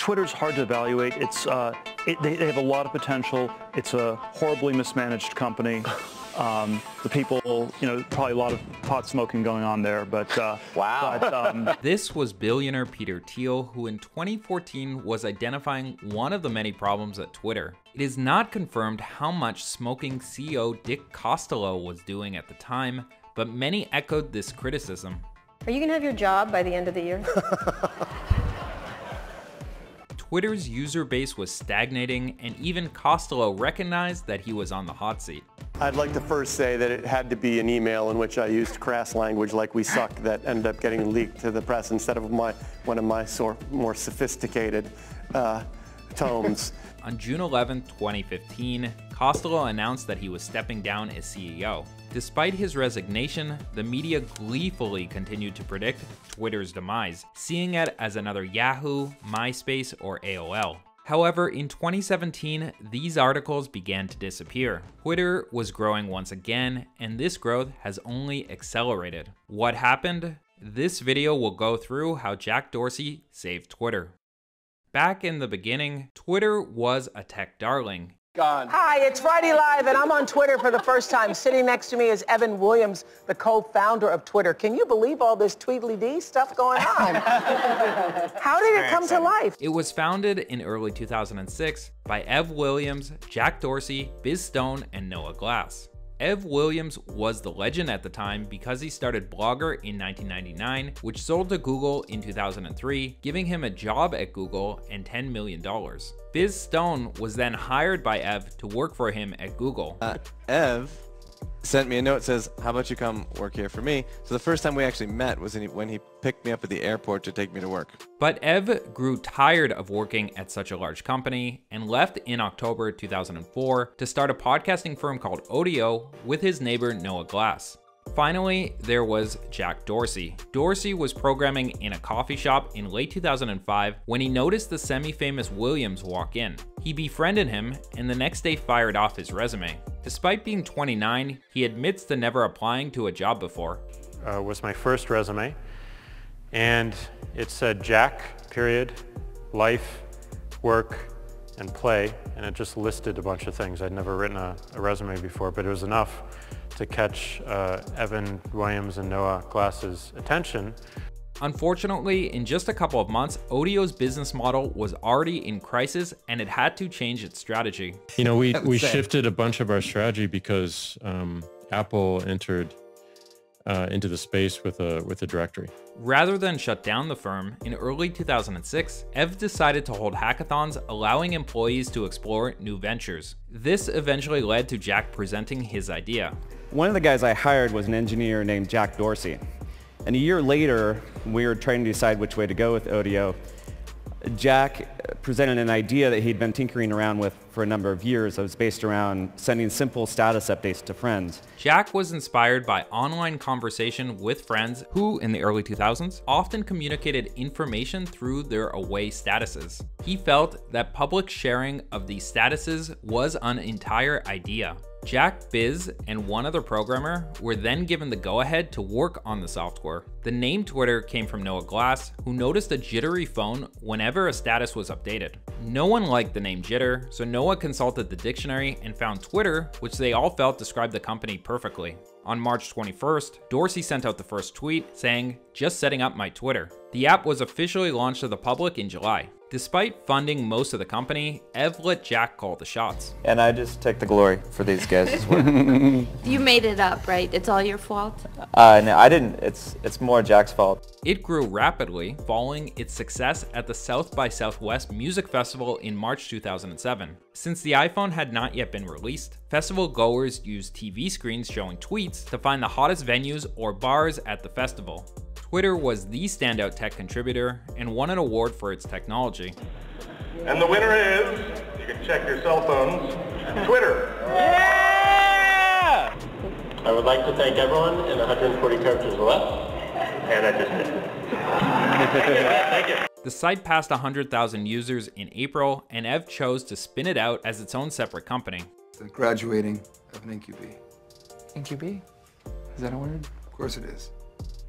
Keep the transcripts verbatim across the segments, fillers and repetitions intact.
Twitter's hard to evaluate. It's uh, it, they, they have a lot of potential. It's a horribly mismanaged company. Um, the people, you know, probably a lot of pot smoking going on there, but uh, wow. But, um... This was billionaire Peter Thiel, who in twenty fourteen was identifying one of the many problems at Twitter. It is not confirmed how much smoking C E O Dick Costolo was doing at the time, but many echoed this criticism. Are you gonna have your job by the end of the year? Twitter's user base was stagnating, and even Costolo recognized that he was on the hot seat. I'd like to first say that it had to be an email in which I used crass language like "we suck" that ended up getting leaked to the press instead of my, one of my sor more sophisticated uh, tomes. On June eleventh, twenty fifteen, Costolo announced that he was stepping down as C E O. Despite his resignation, the media gleefully continued to predict Twitter's demise, seeing it as another Yahoo, MySpace, or A O L. However, in twenty seventeen, these articles began to disappear. Twitter was growing once again, and this growth has only accelerated. What happened? This video will go through how Jack Dorsey saved Twitter. Back in the beginning, Twitter was a tech darling. God. Hi, it's Friday Live, and I'm on Twitter for the first time. Sitting next to me is Evan Williams, the co-founder of Twitter. Can you believe all this tweedledee stuff going on? How did it come to life? It was founded in early two thousand six by Ev Williams, Jack Dorsey, Biz Stone, and Noah Glass. Ev Williams was the legend at the time because he started Blogger in nineteen ninety-nine, which sold to Google in two thousand three, giving him a job at Google and ten million dollars. Biz Stone was then hired by Ev to work for him at Google. Uh, Ev sent me a note that says, how about you come work here for me? So the first time we actually met was when he picked me up at the airport to take me to work. But Ev grew tired of working at such a large company and left in October two thousand four to start a podcasting firm called Odeo with his neighbor Noah Glass. Finally, there was Jack Dorsey. Dorsey was programming in a coffee shop in late two thousand five when he noticed the semi-famous Williams walk in. He befriended him and the next day fired off his resume. Despite being twenty-nine, he admits to never applying to a job before. Uh, was my first resume, and it said Jack, period, life, work, and play, and it just listed a bunch of things. I'd never written a, a resume before, but it was enough to catch uh, Evan Williams and Noah Glass's attention. Unfortunately, in just a couple of months, Odeo's business model was already in crisis and it had to change its strategy. You know, we, we shifted a bunch of our strategy because um, Apple entered uh, into the space with a, with a directory. Rather than shut down the firm, in early two thousand six, Ev decided to hold hackathons, allowing employees to explore new ventures. This eventually led to Jack presenting his idea. One of the guys I hired was an engineer named Jack Dorsey. And a year later, we were trying to decide which way to go with Odeo. Jack presented an idea that he'd been tinkering around with for a number of years that was based around sending simple status updates to friends. Jack was inspired by online conversation with friends who, in the early two thousands, often communicated information through their away statuses. He felt that public sharing of these statuses was an entire idea. Jack, Biz, and one other programmer were then given the go-ahead to work on the software. The name Twitter came from Noah Glass, who noticed a jittery phone whenever a status was updated. No one liked the name jitter, so Noah consulted the dictionary and found Twitter, which they all felt described the company perfectly. On March twenty-first, Dorsey sent out the first tweet saying, "Just setting up my Twitter." The app was officially launched to the public in July. Despite funding most of the company, Ev let Jack call the shots. And I just take the glory for these guys as well. You made it up, right? It's all your fault? Uh, no, I didn't. It's, it's more Jack's fault. It grew rapidly, following its success at the South by Southwest Music Festival in March two thousand seven. Since the iPhone had not yet been released, festival goers used T V screens showing tweets to find the hottest venues or bars at the festival. Twitter was the standout tech contributor and won an award for its technology. And the winner is, you can check your cell phones, Twitter. Yeah! I would like to thank everyone in one hundred forty characters or less. And I just did. Thank you. Thank you. The site passed one hundred thousand users in April, and Ev chose to spin it out as its own separate company. The graduating of an N Q B. N Q B? Is that a word? Of course it is.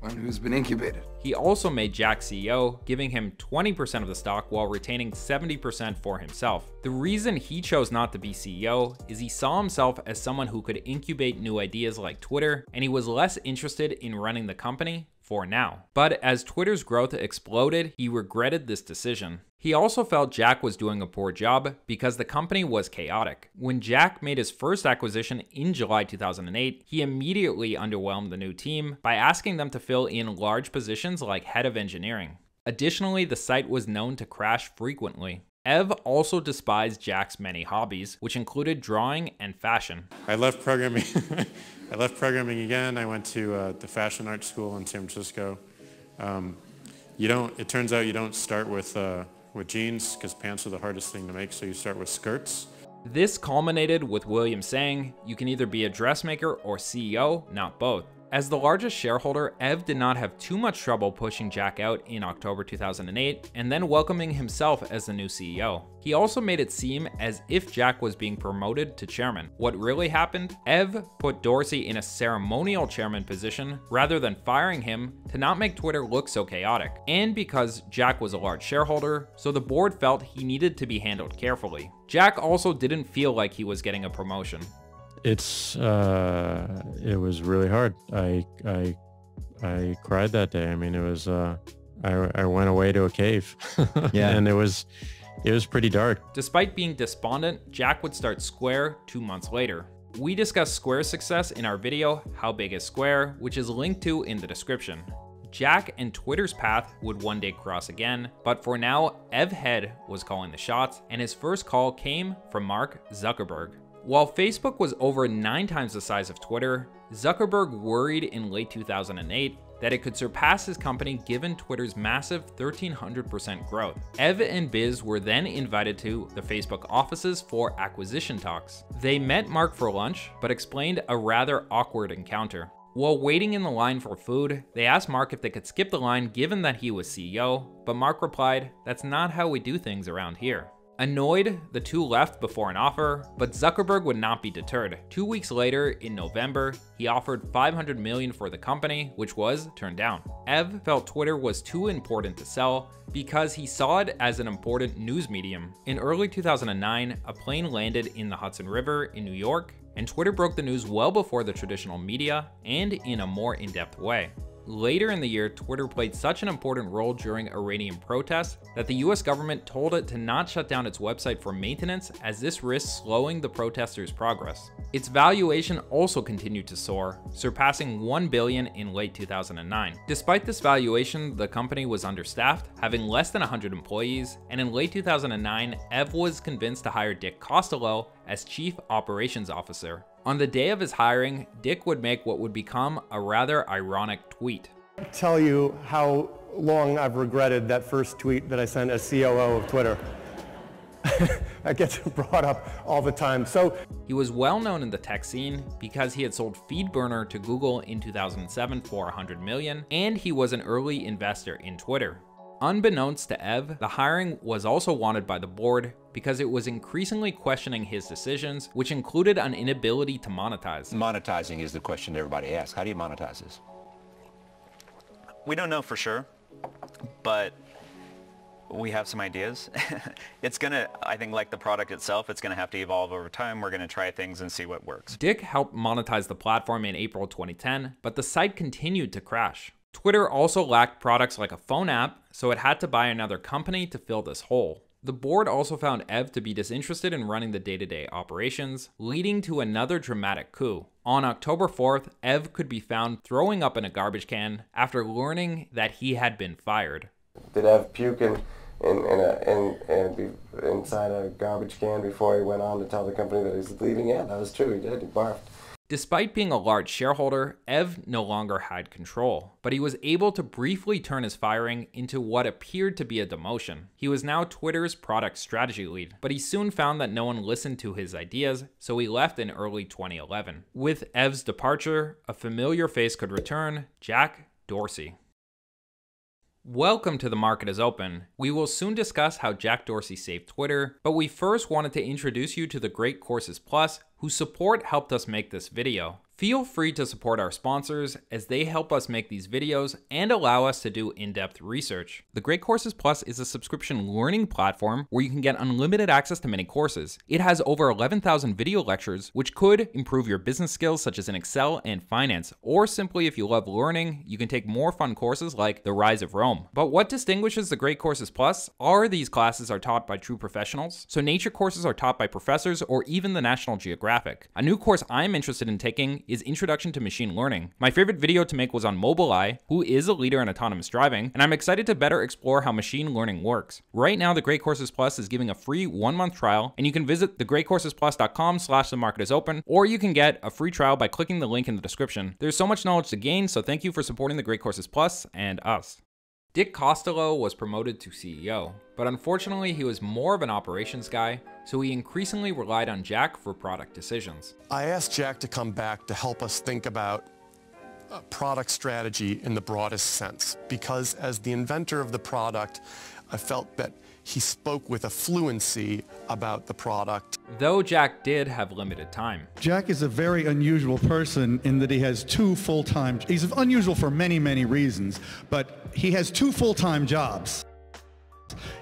one who's been incubated. He also made Jack C E O, giving him twenty percent of the stock while retaining seventy percent for himself. The reason he chose not to be C E O is he saw himself as someone who could incubate new ideas like Twitter, and he was less interested in running the company for now. But as Twitter's growth exploded, he regretted this decision. He also felt Jack was doing a poor job because the company was chaotic. When Jack made his first acquisition in July two thousand eight, he immediately underwhelmed the new team by asking them to fill in large positions like head of engineering. Additionally, the site was known to crash frequently. Ev also despised Jack's many hobbies, which included drawing and fashion. I left programming. I left programming again. I went to uh, the fashion art school in San Francisco. Um, you don't, it turns out you don't start with uh, with jeans, because pants are the hardest thing to make, so you start with skirts. This culminated with Williams saying, you can either be a dressmaker or C E O, not both. As the largest shareholder, Ev did not have too much trouble pushing Jack out in October two thousand eight and then welcoming himself as the new C E O. He also made it seem as if Jack was being promoted to chairman. What really happened? Ev put Dorsey in a ceremonial chairman position rather than firing him to not make Twitter look so chaotic. And because Jack was a large shareholder, so the board felt he needed to be handled carefully. Jack also didn't feel like he was getting a promotion. It's, uh, it was really hard. I, I, I cried that day. I mean, it was, uh, I, I went away to a cave. Yeah. And it was, it was pretty dark. Despite being despondent, Jack would start Square two months later. We discussed Square's success in our video, How Big is Square?, which is linked to in the description. Jack and Twitter's path would one day cross again, but for now, Ev Head was calling the shots, and his first call came from Mark Zuckerberg. While Facebook was over nine times the size of Twitter, Zuckerberg worried in late two thousand eight that it could surpass his company given Twitter's massive thirteen hundred percent growth. Ev and Biz were then invited to the Facebook offices for acquisition talks. They met Mark for lunch, but explained a rather awkward encounter. While waiting in the line for food, they asked Mark if they could skip the line given that he was C E O, but Mark replied, "That's not how we do things around here." Annoyed, the two left before an offer, but Zuckerberg would not be deterred. Two weeks later, in November, he offered five hundred million dollars for the company, which was turned down. Ev felt Twitter was too important to sell because he saw it as an important news medium. In early two thousand nine, a plane landed in the Hudson River in New York, and Twitter broke the news well before the traditional media and in a more in-depth way. Later in the year, Twitter played such an important role during Iranian protests that the U S government told it to not shut down its website for maintenance, as this risked slowing the protesters' progress. Its valuation also continued to soar, surpassing one billion dollars in late two thousand nine. Despite this valuation, the company was understaffed, having less than one hundred employees, and in late two thousand nine, Ev was convinced to hire Dick Costolo as Chief Operations Officer. On the day of his hiring, Dick would make what would become a rather ironic tweet. I'll tell you how long I've regretted that first tweet that I sent as C O O of Twitter. That gets brought up all the time. So he was well known in the tech scene because he had sold FeedBurner to Google in two thousand seven for one hundred million dollars, and he was an early investor in Twitter. Unbeknownst to Ev, the hiring was also wanted by the board because it was increasingly questioning his decisions, which included an inability to monetize. Monetizing is the question everybody asks. How do you monetize this? We don't know for sure, but we have some ideas. It's gonna, I think, like the product itself, it's gonna have to evolve over time. We're gonna try things and see what works. Dick helped monetize the platform in April twenty ten, but the site continued to crash. Twitter also lacked products like a phone app, so it had to buy another company to fill this hole. The board also found Ev to be disinterested in running the day-to-day operations, leading to another dramatic coup. On October fourth, Ev could be found throwing up in a garbage can after learning that he had been fired. Did Ev puke in, in, in a, in, in, in, inside a garbage can before he went on to tell the company that he's leaving? Yeah, that was true, he did, he barfed. Despite being a large shareholder, Ev no longer had control, but he was able to briefly turn his firing into what appeared to be a demotion. He was now Twitter's product strategy lead, but he soon found that no one listened to his ideas, so he left in early twenty eleven. With Ev's departure, a familiar face could return, Jack Dorsey. Welcome to The Market is Open. We will soon discuss how Jack Dorsey saved Twitter, but we first wanted to introduce you to The Great Courses Plus, whose support helped us make this video. Feel free to support our sponsors as they help us make these videos and allow us to do in-depth research. The Great Courses Plus is a subscription learning platform where you can get unlimited access to many courses. It has over eleven thousand video lectures, which could improve your business skills such as in Excel and finance, or simply if you love learning, you can take more fun courses like The Rise of Rome. But what distinguishes The Great Courses Plus are these classes are taught by true professionals. So nature courses are taught by professors or even the National Geographic. A new course I'm interested in taking is Introduction to Machine Learning. My favorite video to make was on Mobileye, who is a leader in autonomous driving, and I'm excited to better explore how machine learning works. Right now, The Great Courses Plus is giving a free one-month trial, and you can visit thegreatcoursesplus.com slash the market is open, or you can get a free trial by clicking the link in the description. There's so much knowledge to gain, so thank you for supporting The Great Courses Plus and us. Dick Costolo was promoted to C E O, but unfortunately he was more of an operations guy, so he increasingly relied on Jack for product decisions. I asked Jack to come back to help us think about uh, product strategy in the broadest sense, because as the inventor of the product, I felt that he spoke with a fluency about the product. Though Jack did have limited time. Jack is a very unusual person in that he has two full-time, he's unusual for many, many reasons, but he has two full-time jobs.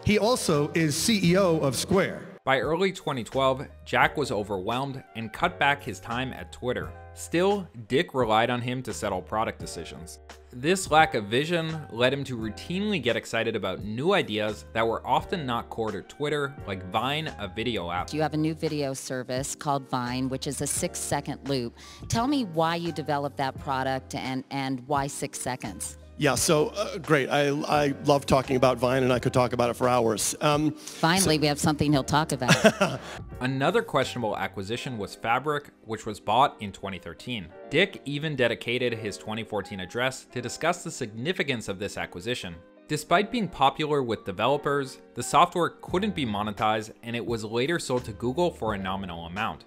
He also is C E O of Square. By early twenty twelve, Jack was overwhelmed and cut back his time at Twitter. Still, Dick relied on him to settle product decisions. This lack of vision led him to routinely get excited about new ideas that were often not core to Twitter, like Vine, a video app. You have a new video service called Vine, which is a six-second loop. Tell me why you developed that product and, and why six seconds? Yeah, so uh, great. I, I love talking about Vine, and I could talk about it for hours. Um, Finally, so we have something he'll talk about. Another questionable acquisition was Fabric, which was bought in twenty thirteen. Dick even dedicated his twenty fourteen address to discuss the significance of this acquisition. Despite being popular with developers, the software couldn't be monetized, and it was later sold to Google for a nominal amount.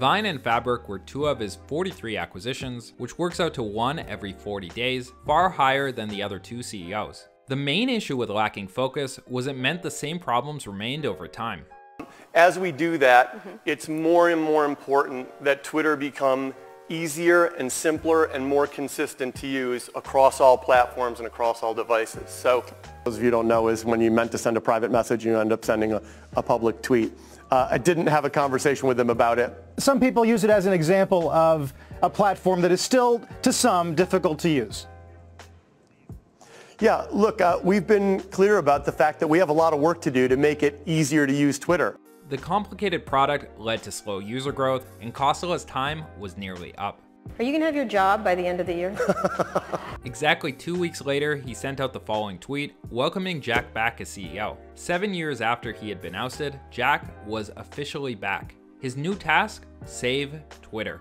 Vine and Fabric were two of his forty-three acquisitions, which works out to one every forty days, far higher than the other two C E Os. The main issue with lacking focus was it meant the same problems remained over time. As we do that, mm-hmm. It's more and more important that Twitter become easier and simpler and more consistent to use across all platforms and across all devices. So, those of you who don't know is when you meant to send a private message, you end up sending a, a public tweet. Uh, I didn't have a conversation with them about it. Some people use it as an example of a platform that is still, to some, difficult to use. Yeah, look, uh, we've been clear about the fact that we have a lot of work to do to make it easier to use Twitter. The complicated product led to slow user growth, and Costolo's time was nearly up. Are you gonna have your job by the end of the year? Exactly two weeks later, he sent out the following tweet, welcoming Jack back as C E O. Seven years after he had been ousted, Jack was officially back. His new task, save Twitter.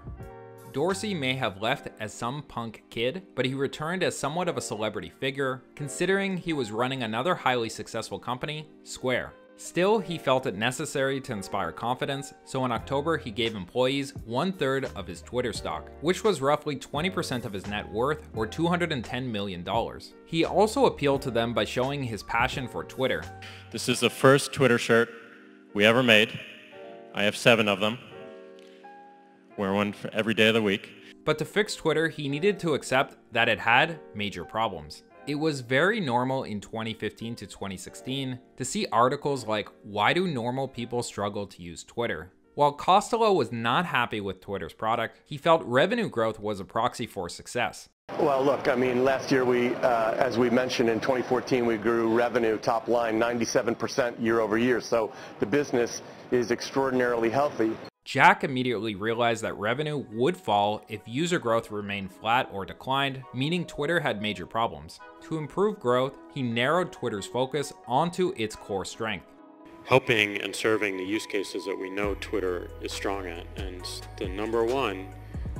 Dorsey may have left as some punk kid, but he returned as somewhat of a celebrity figure, considering he was running another highly successful company, Square. Still, he felt it necessary to inspire confidence, so in October he gave employees one-third of his Twitter stock, which was roughly twenty percent of his net worth, or two hundred ten million dollars. He also appealed to them by showing his passion for Twitter. This is the first Twitter shirt we ever made. I have seven of them. Wear one for every day of the week. But to fix Twitter, he needed to accept that it had major problems. It was very normal in twenty fifteen to twenty sixteen to see articles like, why do normal people struggle to use Twitter? While Costolo was not happy with Twitter's product, he felt revenue growth was a proxy for success. Well, look, I mean, last year we, uh, as we mentioned in twenty fourteen, we grew revenue top line ninety-seven percent year over year. So the business is extraordinarily healthy. Jack immediately realized that revenue would fall if user growth remained flat or declined, meaning Twitter had major problems. To improve growth, he narrowed Twitter's focus onto its core strength. Helping and serving the use cases that we know Twitter is strong at, and the number one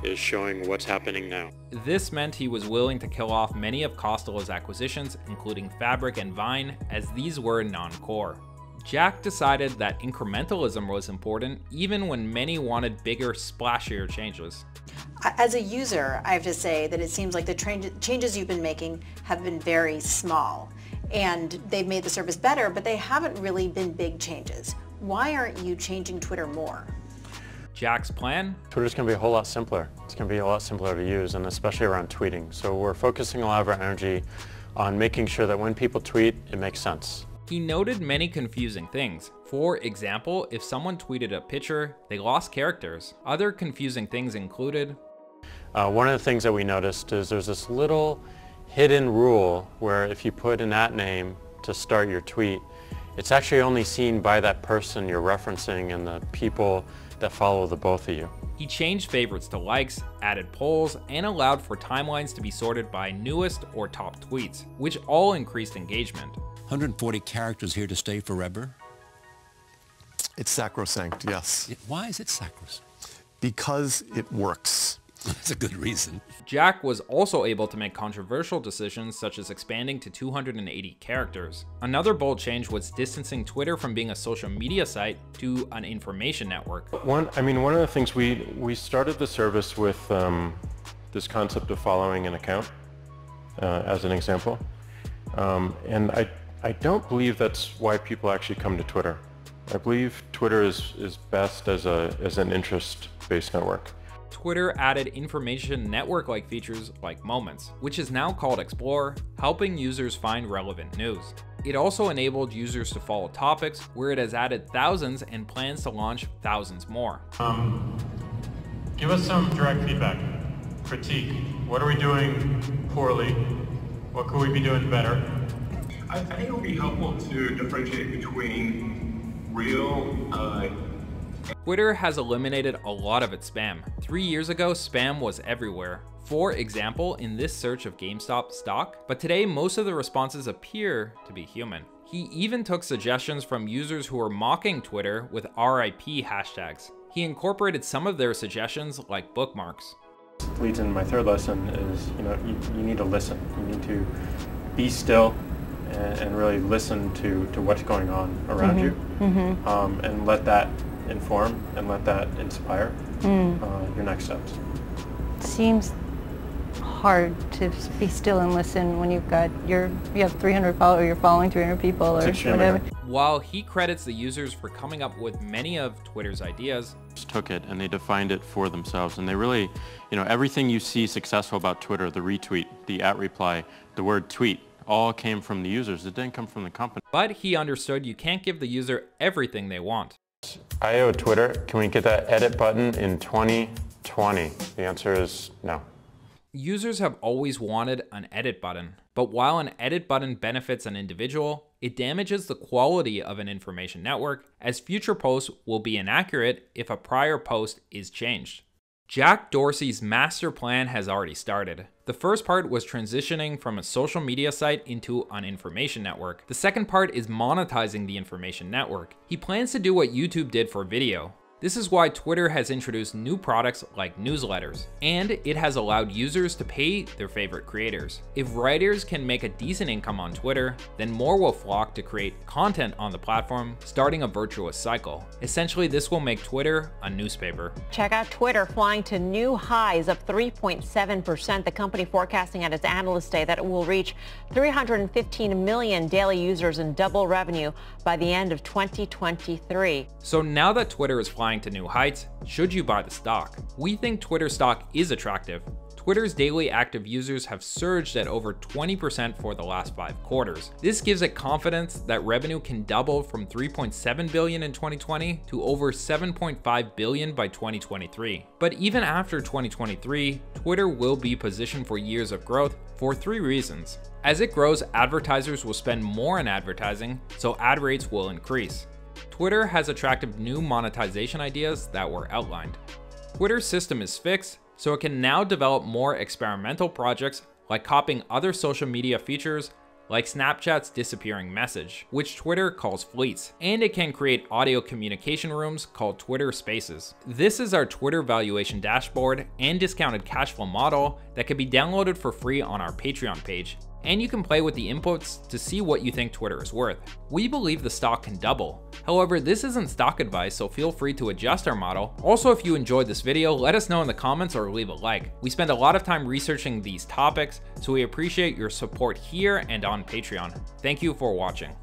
is showing what's happening now. This meant he was willing to kill off many of Costolo's acquisitions, including Fabric and Vine, as these were non-core. Jack decided that incrementalism was important, even when many wanted bigger, splashier changes. As a user, I have to say that it seems like the changes you've been making have been very small, and they've made the service better, but they haven't really been big changes. Why aren't you changing Twitter more? Jack's plan? Twitter's going to be a whole lot simpler. It's going to be a lot simpler to use, and especially around tweeting. So we're focusing a lot of our energy on making sure that when people tweet, it makes sense. He noted many confusing things. For example, if someone tweeted a picture, they lost characters. Other confusing things included. Uh, one of the things that we noticed is there's this little hidden rule where if you put an at name to start your tweet, it's actually only seen by that person you're referencing and the people that follow the both of you. He changed favorites to likes, added polls, and allowed for timelines to be sorted by newest or top tweets, which all increased engagement. one hundred forty characters here to stay forever? It's sacrosanct, yes. Why is it sacrosanct? Because it works. That's a good reason. Jack was also able to make controversial decisions such as expanding to two hundred eighty characters. Another bold change was distancing Twitter from being a social media site to an information network. One, I mean, one of the things we, we started the service with um, this concept of following an account uh, as an example. Um, and I, I don't believe that's why people actually come to Twitter. I believe Twitter is, is best as, a, as an interest-based network. Twitter added information network-like features like Moments, which is now called Explore, helping users find relevant news. It also enabled users to follow topics, where it has added thousands and plans to launch thousands more. Um, give us some direct feedback, critique. What are we doing poorly? What could we be doing better? I think it would be helpful to differentiate between real uh, Twitter has eliminated a lot of its spam. Three years ago, spam was everywhere. For example, in this search of GameStop stock, but today most of the responses appear to be human. He even took suggestions from users who were mocking Twitter with R I P hashtags. He incorporated some of their suggestions like bookmarks. Leads into my third lesson is, you know, you, you need to listen. You need to be still and, and really listen to, to what's going on around mm-hmm. you mm-hmm. um, and let that inform and let that inspire mm. uh, your next steps. Seems hard to be still and listen when you've got your you have three hundred followers, you're following three hundred people or whatever. While he credits the users for coming up with many of Twitter's ideas, took it and they defined it for themselves, and they really, you know, everything you see successful about Twitter, the retweet, the at reply, the word tweet, all came from the users. It didn't come from the company. But he understood you can't give the user everything they want. I owe Twitter, can we get that edit button in twenty twenty? The answer is no. Users have always wanted an edit button, but while an edit button benefits an individual, it damages the quality of an information network, as future posts will be inaccurate if a prior post is changed. Jack Dorsey's master plan has already started. The first part was transitioning from a social media site into an information network. The second part is monetizing the information network. He plans to do what YouTube did for video. This is why Twitter has introduced new products like newsletters, and it has allowed users to pay their favorite creators. If writers can make a decent income on Twitter, then more will flock to create content on the platform, starting a virtuous cycle. Essentially, this will make Twitter a newspaper. Check out Twitter flying to new highs of three point seven percent. The company forecasting at its analyst day that it will reach three hundred fifteen million daily users and double revenue by the end of twenty twenty-three. So now that Twitter is flying to new heights, should you buy the stock? We think Twitter stock is attractive. Twitter's daily active users have surged at over twenty percent for the last five quarters. This gives it confidence that revenue can double from three point seven billion in twenty twenty to over seven point five billion by twenty twenty-three. But even after twenty twenty-three, Twitter will be positioned for years of growth for three reasons. As it grows, advertisers will spend more on advertising, so ad rates will increase. Twitter has attractive new monetization ideas that were outlined. Twitter's system is fixed, so it can now develop more experimental projects like copying other social media features like Snapchat's disappearing message, which Twitter calls fleets, and it can create audio communication rooms called Twitter Spaces. This is our Twitter valuation dashboard and discounted cash flow model that can be downloaded for free on our Patreon page, and you can play with the inputs to see what you think Twitter is worth. We believe the stock can double. However, this isn't stock advice, so feel free to adjust our model. Also, if you enjoyed this video, let us know in the comments or leave a like. We spend a lot of time researching these topics, so we appreciate your support here and on Patreon. Thank you for watching.